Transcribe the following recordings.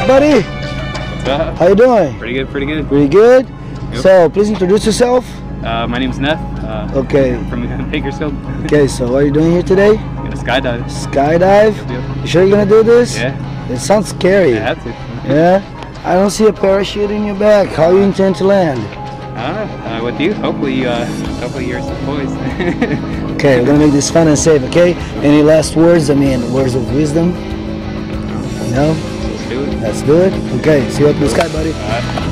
up, buddy? What's up? How you doing? Pretty good, pretty good. Pretty good? Yep. So, please introduce yourself. My name's Nef. Okay. I'm from Bakersfield. Okay, so what are you doing here today? I'm gonna skydive. Skydive? Yep. You sure you're gonna do this? Yeah. It sounds scary. I had to. Yeah? I don't see a parachute in your back. How do you intend to land? With you. Hopefully you're some boys. Okay, we're gonna make this fun and safe, okay? Any last words? I mean, words of wisdom? No? Let's do it. Let's do it? Okay, see you up in the sky, buddy. All right.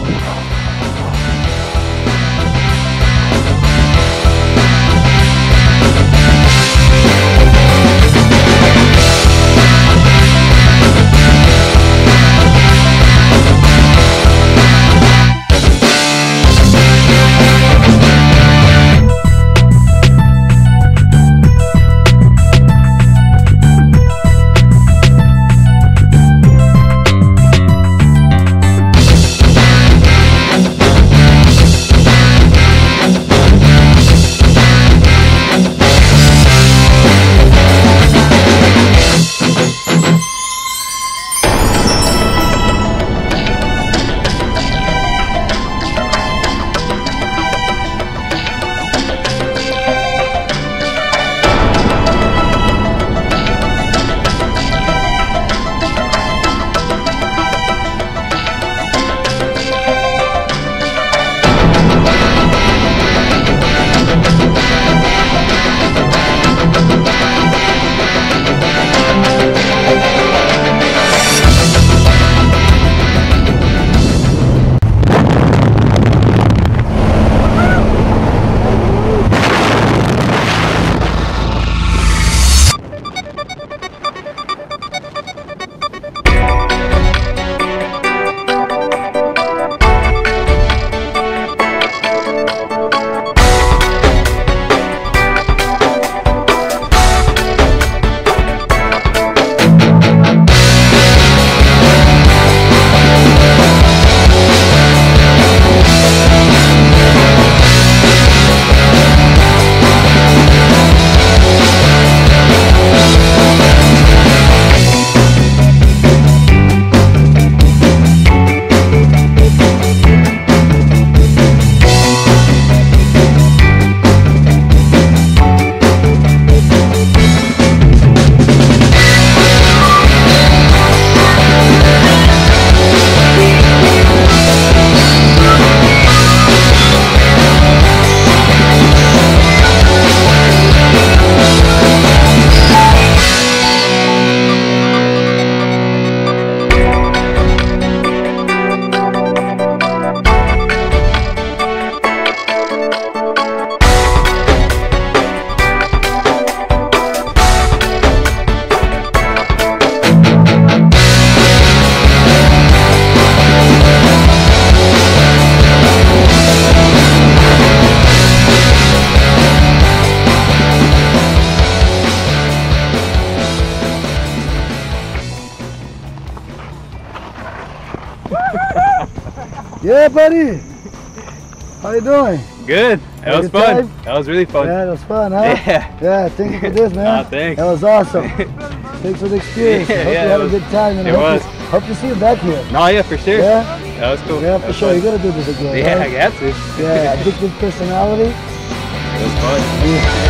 Yeah, buddy. How you doing? Good. That was fun. That was really fun. Yeah, that was fun, huh? Yeah. Yeah, thank you for this, man. Thanks. That was awesome. Thanks for the experience. Yeah, hope you had a good time. And hope to see you back here. No, yeah, for sure. Yeah? That was cool. Yeah, for sure. You're going to do this again. Yeah, right? I got to. Yeah, addictive personality. It was fun. Yeah.